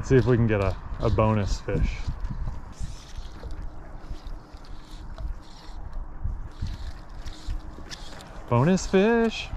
Let's see if we can get a bonus fish. Bonus fish!